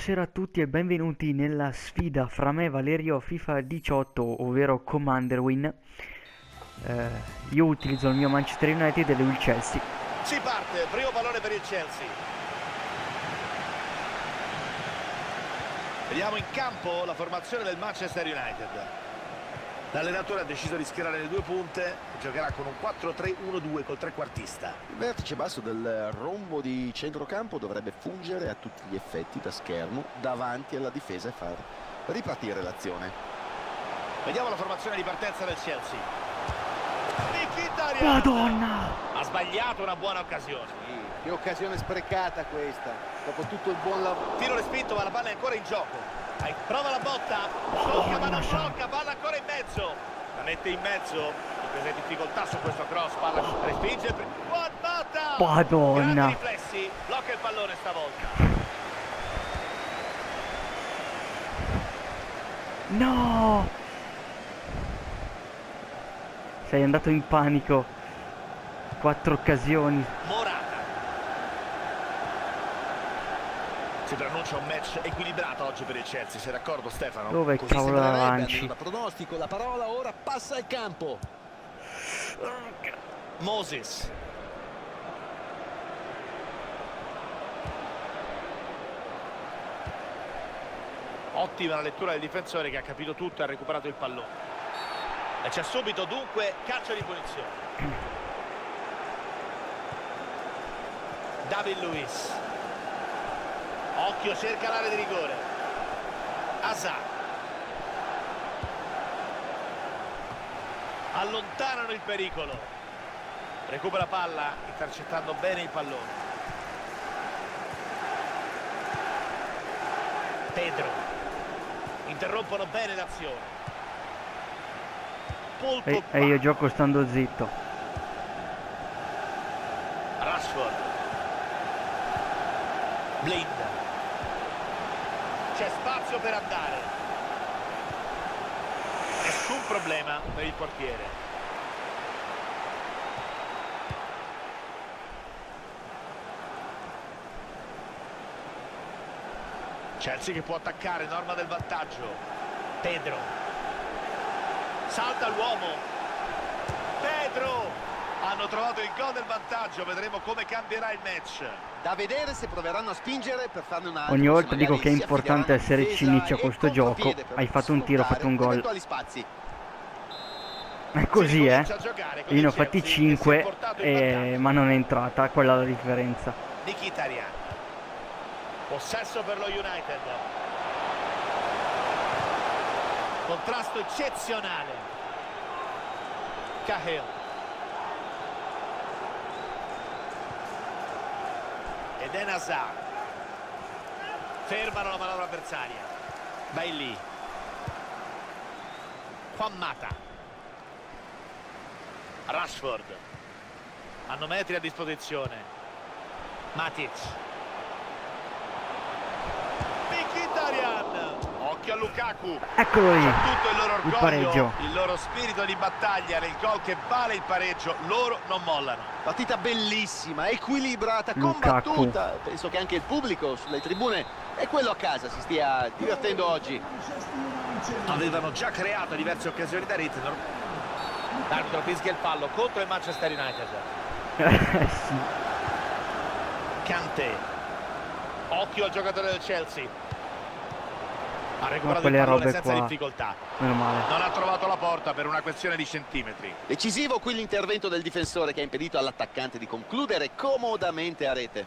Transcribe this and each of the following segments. Buonasera a tutti e benvenuti nella sfida fra me e Valerio FIFA 18, ovvero COMAND3RWIN. Io utilizzo il mio Manchester United e lui il Chelsea. Si parte, primo pallone per il Chelsea. Vediamo in campo la formazione del Manchester United. L'allenatore ha deciso di schierare le due punte, giocherà con un 4-3-1-2 col trequartista. Il vertice basso del rombo di centrocampo dovrebbe fungere a tutti gli effetti da schermo davanti alla difesa e far ripartire l'azione. Vediamo la formazione di partenza del Chelsea. Madonna! Ha sbagliato una buona occasione. Sì, che occasione sprecata questa, dopo tutto il buon lavoro. Tiro respinto, ma la palla è ancora in gioco. Prova la botta, blocca, ma non blocca, palla ancora in mezzo, la mette in mezzo, presa difficoltà su questo cross, palla respinge, buona botta, Madonna, riflessi, blocca il pallone stavolta. No, sei andato in panico, 4 occasioni. Si pronuncia un match equilibrato oggi per il Chelsea, sei d'accordo Stefano? Dove cavolo avanti? Il pronostico, la parola ora passa al campo. Moses. Ottima la lettura del difensore che ha capito tutto e ha recuperato il pallone. E c'è subito dunque calcio di punizione. David Luiz. Occhio, cerca l'area di rigore. Asa. Allontanano il pericolo. Recupera palla, intercettando bene il pallone. Pedro. Interrompono bene l'azione. E io gioco stando zitto. Rashford. Blind. C'è spazio per andare. Nessun problema per il portiere. Chelsea che può attaccare, norma del vantaggio. Pedro. Salta l'uomo. Pedro. Hanno trovato il gol del vantaggio, vedremo come cambierà il match. Da vedere se proveranno a spingere per farne una. Ogni volta dico che è importante essere cinici a questo gioco. Hai fatto un tiro, hai fatto un gol. Ma è così, eh? Io ne ho fatti 5, ma non è entrata, quella è la differenza. Mkhitaryan. Possesso per lo United. Contrasto eccezionale. Cahill. Ed è Hazard. Fermano la manovra avversaria. Vai lì. Juan Mata. Rashford. Hanno metri a disposizione. Matic. Mkhitaryan. Occhio a Lukaku. Eccolo lì. Tutto il loro orgoglio, il pareggio. Il loro spirito di battaglia nel gol che vale il pareggio. Loro non mollano. Partita bellissima, equilibrata, Lukaku. Combattuta. Penso che anche il pubblico sulle tribune e quello a casa si stia divertendo oggi. Avevano già creato diverse occasioni da rete. L'arbitro fischia il fallo contro il Manchester United. Sì. Kanté. Occhio al giocatore del Chelsea. Ha recuperato il pallone senza difficoltà. Meno male. Non ha trovato la porta per una questione di centimetri. Decisivo qui l'intervento del difensore che ha impedito all'attaccante di concludere comodamente a rete.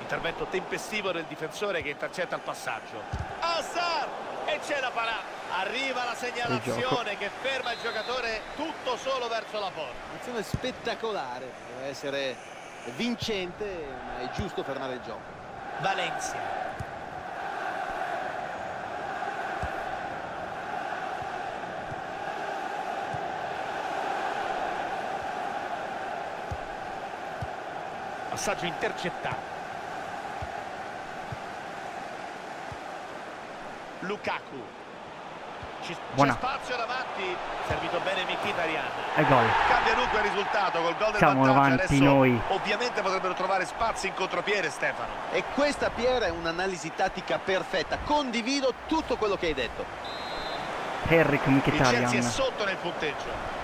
Intervento tempestivo del difensore che intercetta il passaggio. Hazard! E c'è la parata. Arriva la segnalazione che ferma il giocatore tutto solo verso la porta. Un'azione spettacolare. Deve essere vincente, ma è giusto fermare il gioco. Valencia. Passaggio intercettato. Lukaku. Buona. Spazio davanti, servito bene Mkhitaryan. E gol. Cambia dunque il risultato col gol del vantaggio. Siamo avanti noi. Ovviamente potrebbero trovare spazi in contropiede, Stefano. E questa, Pier, è un'analisi tattica perfetta. Condivido tutto quello che hai detto. Henrik Mkhitaryan. Il Chelsea è sotto nel punteggio.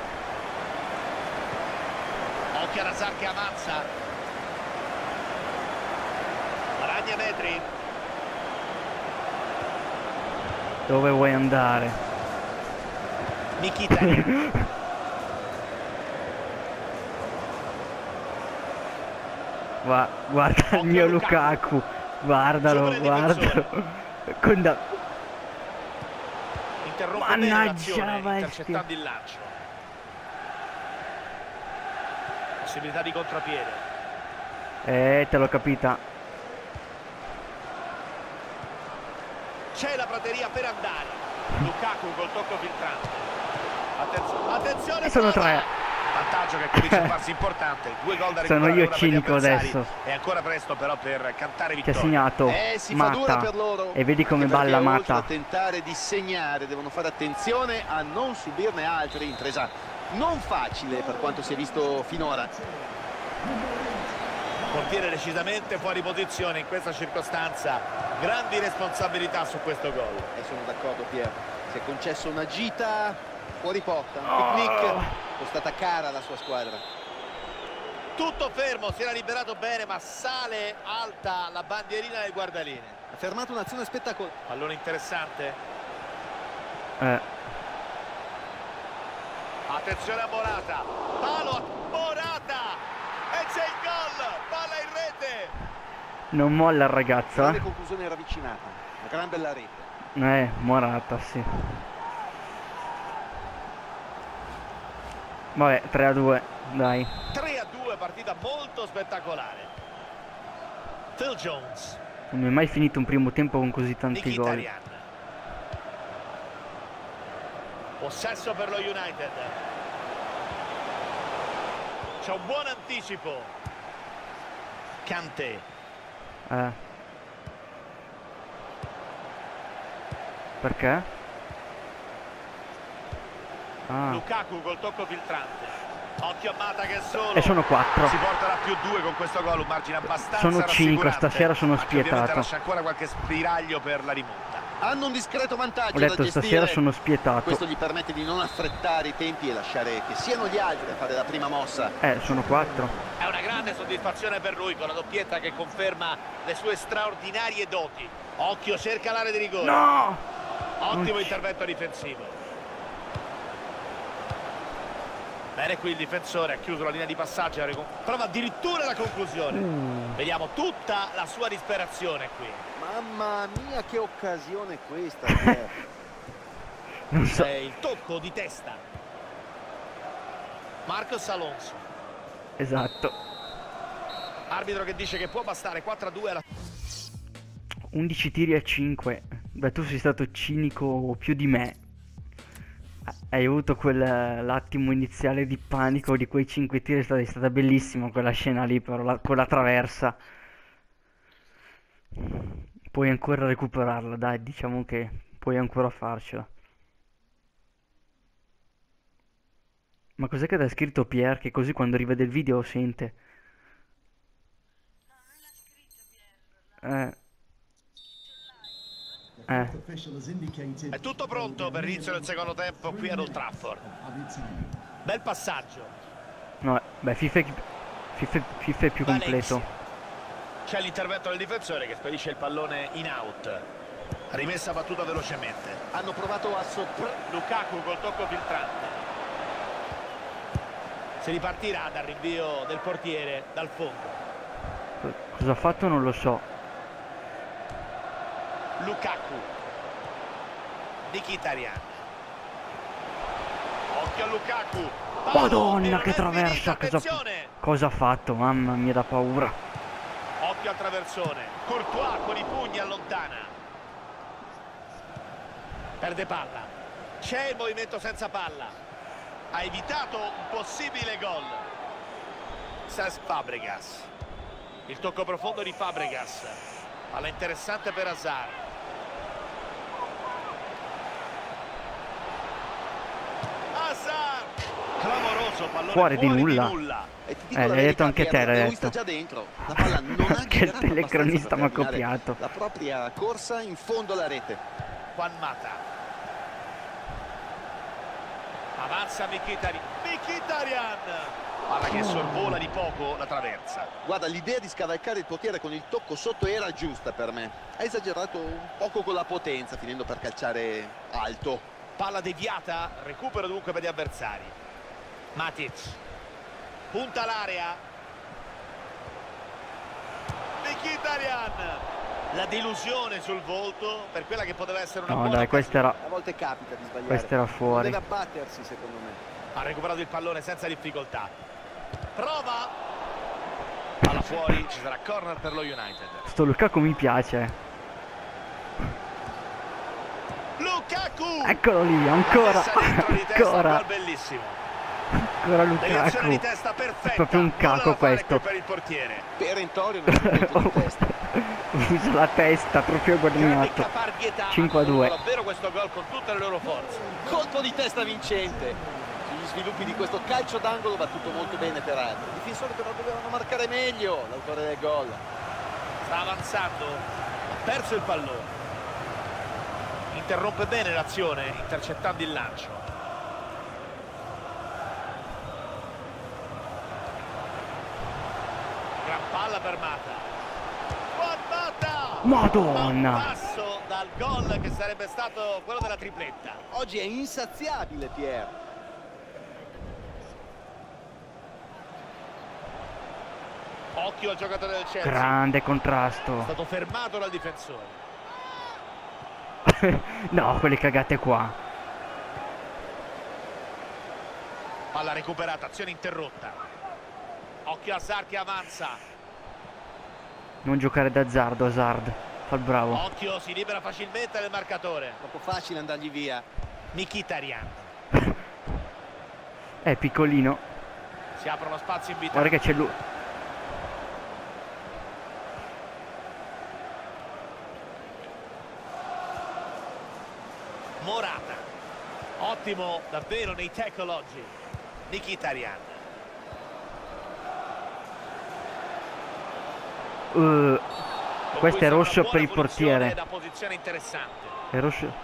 Occhio a Hazard che avanza. Ragna metri. Dove vuoi andare? Mkhitaryan. Guarda il mio Lukaku. Guardalo, guardalo. Mannaggia, vai. Intercettando il lancio. Possibilità di contrapiede. Te l'ho capita. C'è la prateria per andare. Lukaku col tocco filtrante. Attenzione, sono tre. Vantaggio che comincia a farsi importante. Due gol da recuperare. Sono io cinico adesso. È ancora presto però per cantare vittoria. Che ha segnato Mata. Per loro. E vedi come balla Mata. Tentare di segnare, devono fare attenzione a non subirne altri. Impresa non facile per quanto si è visto finora. Portiere decisamente fuori posizione in questa circostanza, grandi responsabilità su questo gol. E sono d'accordo, Pier, si è concesso una gita fuori porta, un picnic, costata cara alla sua squadra. Tutto fermo, si era liberato bene, ma sale alta la bandierina del guardalinee. Ha fermato un'azione spettacolare. Pallone interessante. Attenzione a Morata, palo a Morata! E c'è il gol, palla in rete. Non molla il ragazzo. La conclusione era avvicinata, una gran bella rete. Morata, sì. Vabbè, 3-2, dai. 3-2, partita molto spettacolare. Phil Jones. Non è mai finito un primo tempo con così tanti gol. Possesso per lo United. C'è un buon anticipo. Kanté. Perché? Lukaku col tocco filtrante. Occhio a Mata che è solo. E sono 4. Si porterà più 2 con questo gol, un margine abbastanza. Sono 5, stasera sono spietato. Lascia ancora qualche spiraglio per la rimonta. Hanno un discreto vantaggio. Ho detto, da gestire. Stasera sono spietato. Questo gli permette di non affrettare i tempi e lasciare che siano gli altri a fare la prima mossa. Sono 4. È una grande soddisfazione per lui con la doppietta che conferma le sue straordinarie doti. Occhio, cerca l'area di rigore. No! Ottimo intervento difensivo. Bene, qui il difensore ha chiuso la linea di passaggio. Prova addirittura la conclusione. Vediamo tutta la sua disperazione qui. Mamma mia, che occasione questa. C'è il tocco di testa. Marcos Alonso. Esatto. Arbitro che dice che può bastare. 4-2 alla... 11 tiri a 5. Beh, tu sei stato cinico più di me. Hai avuto quell'attimo iniziale di panico di quei 5 tiri, è stata bellissima quella scena lì, però con la traversa. Puoi ancora recuperarla, dai, diciamo che puoi ancora farcela. Ma cos'è che t'ha scritto Pier, che così quando rivede il video sente? No, non l'ha scritto Pier. È tutto pronto per l'inizio del secondo tempo qui ad Old Trafford. Bel passaggio. No, beh, FIFA è più completo. C'è l'intervento del difensore che spedisce il pallone in out. Rimessa battuta velocemente. Hanno provato a sorprendere Lukaku col tocco filtrante. Si ripartirà dal rinvio del portiere dal fondo. Cosa ha fatto non lo so. Lukaku. Mkhitaryan. Occhio a Lukaku. Madonna che traversa. Cosa ha fatto? Mamma mia, da paura. Occhio al traversone. Courtois con i pugni allontana. Perde palla. C'è il movimento senza palla. Ha evitato un possibile gol. Cesc Fabregas. Il tocco profondo di Fabregas. Palla interessante per Hazard. fuori di nulla. L'hai detto anche te, l'hai detto. Che il telecronista mi ha copiato. La propria corsa in fondo alla rete. Juan Mata. Avanza Mkhitaryan. Guarda che sorvola di poco la traversa. Guarda, l'idea di scavalcare il portiere con il tocco sotto era giusta per me. Ha esagerato un poco con la potenza, finendo per calciare alto. Palla deviata, recupero dunque per gli avversari. Matic punta l'area. Mkhitaryan. La delusione sul volto per quella che poteva essere una buona. No, dai, questa era. A volte capita di sbagliare. Questa era fuori. Deve battersi, secondo me. Ha recuperato il pallone senza difficoltà. Prova. Palla fuori, ci sarà corner per lo United. Sto Lukaku mi piace. Lukaku! Eccolo lì, ancora. Ancora. Bellissimo. Ancora Lukaku. Di testa perfetta. È proprio un caco questo. Per il portiere. Perentorio non testa. Usa la testa, proprio guadagnato. 5-2. Davvero questo gol con tutte le loro forze. Colpo di testa vincente. Gli sviluppi di questo calcio d'angolo va tutto molto bene per altri. I difensori però dovevano marcare meglio l'autore del gol. Sta avanzando, ha perso il pallone. Interrompe bene l'azione, intercettando il lancio. Gran palla per Mata. Madonna! Passo dal gol che sarebbe stato quello della tripletta. Oggi è insaziabile Pierre. Occhio al giocatore del Chelsea. Grande contrasto. È stato fermato dal difensore. No, quelle cagate qua. Palla recuperata, azione interrotta. Occhio a Hazard che avanza. Non giocare d'azzardo, Hazard. Fa il bravo. Occhio, si libera facilmente dal marcatore. Troppo facile andargli via. Mkhitaryan. È piccolino. Si apre uno spazio in vita. Guarda che c'è lui. Morata, ottimo davvero nei tackle oggi. Mkhitaryan. Questo è rosso per il portiere. Posizione interessante. È rosso.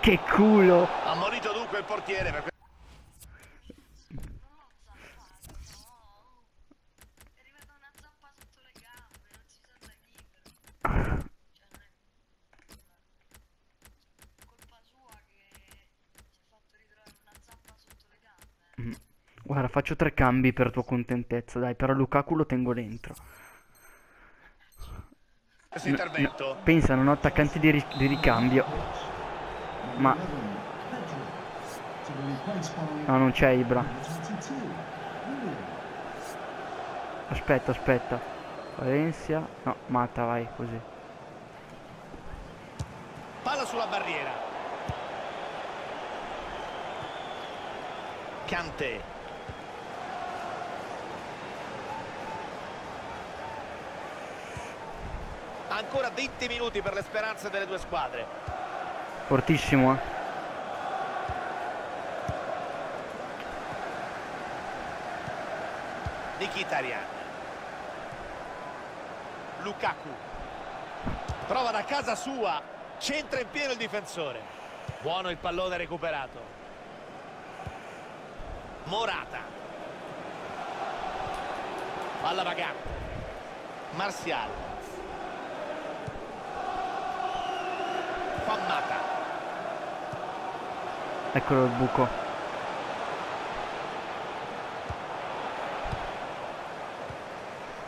Che culo! Ha ammonito dunque il portiere per... Guarda, faccio 3 cambi per tua contentezza, dai, però Lukaku lo tengo dentro. Questo intervento. No, pensa, non ho attaccanti di ricambio. Ma... no, non c'è Ibra. Aspetta, aspetta. Valencia... no, Mata, vai, così. Palla sulla barriera. Kanté. Ancora 20 minuti per le speranze delle due squadre. Fortissimo, eh. Mkhitaryan. Lukaku. Prova da casa sua. Centra in pieno il difensore. Buono il pallone recuperato. Morata. Palla vagante. Martial. Mata. Eccolo il buco.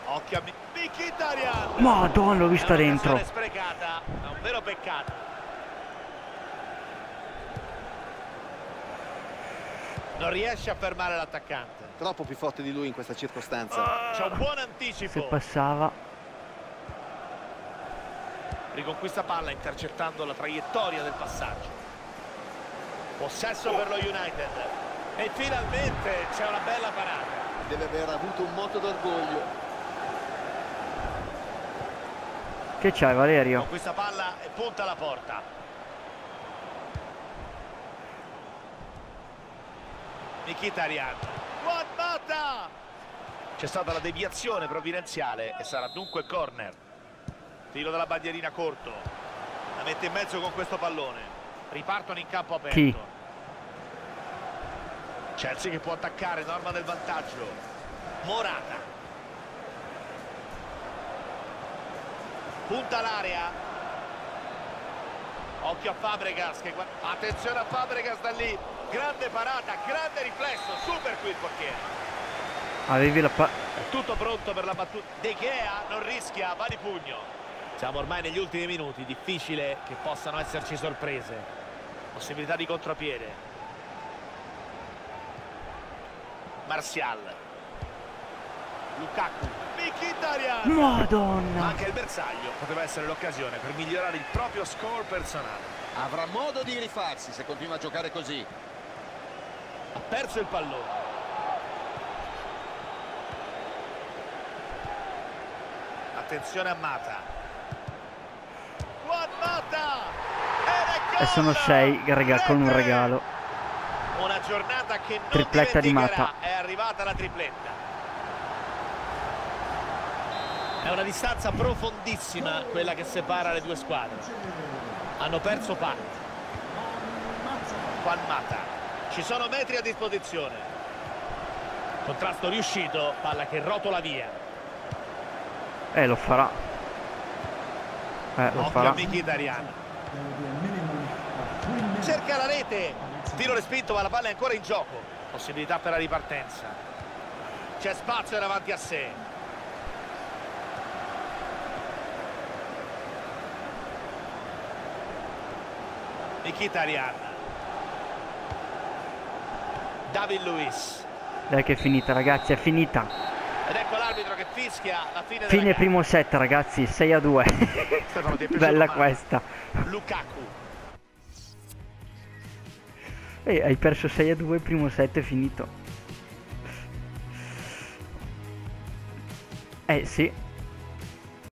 Occhio a Mkhitaryan. Madonna, l'ho vista dentro. È sprecata, è un vero peccato. Non riesce a fermare l'attaccante. Troppo più forte di lui in questa circostanza. C'è un buon anticipo. Se passava. Riconquista palla intercettando la traiettoria del passaggio. Possesso per lo United. E finalmente c'è una bella parata. Deve aver avuto un moto d'orgoglio. Che c'hai, Valerio? Conquista palla e punta alla porta. Mkhitaryan. Buon botta! C'è stata la deviazione provvidenziale e sarà dunque corner. Tiro dalla bandierina corto. La mette in mezzo con questo pallone. Ripartono in campo aperto. Chi? Chelsea che può attaccare, norma del vantaggio. Morata. Punta l'area. Occhio a Fabregas, che guarda... attenzione a Fabregas da lì, grande parata, grande riflesso, super qui il portiere. Avevi la tutto pronto per la battuta. De Gea non rischia, va di pugno. Siamo ormai negli ultimi minuti, difficile che possano esserci sorprese. Possibilità di contropiede. Martial. Lukaku. Mkhitaryan. Madonna! Anche il bersaglio poteva essere l'occasione per migliorare il proprio score personale. Avrà modo di rifarsi se continua a giocare così. Ha perso il pallone. Attenzione a Mata. Buon Mata! E sono 6, raga, con un regalo. Una giornata che non tripletta di Mata. È arrivata la tripletta. È una distanza profondissima quella che separa le due squadre. Hanno perso parte. Juan Mata. Ci sono metri a disposizione. Contrasto riuscito, palla che rotola via. Lo farà. Lo farà. Mkhitaryan. Cerca la rete. Tiro respinto, ma la palla è ancora in gioco. Possibilità per la ripartenza. C'è spazio davanti a sé. Mkhitaryan. David Luiz. Dai che è finita, ragazzi, è finita. Ed ecco l'arbitro che fischia la fine. Fine primo set, ragazzi, 6-2. Bella questa. Lukaku. E hai perso 6-2, primo set è finito. Sì.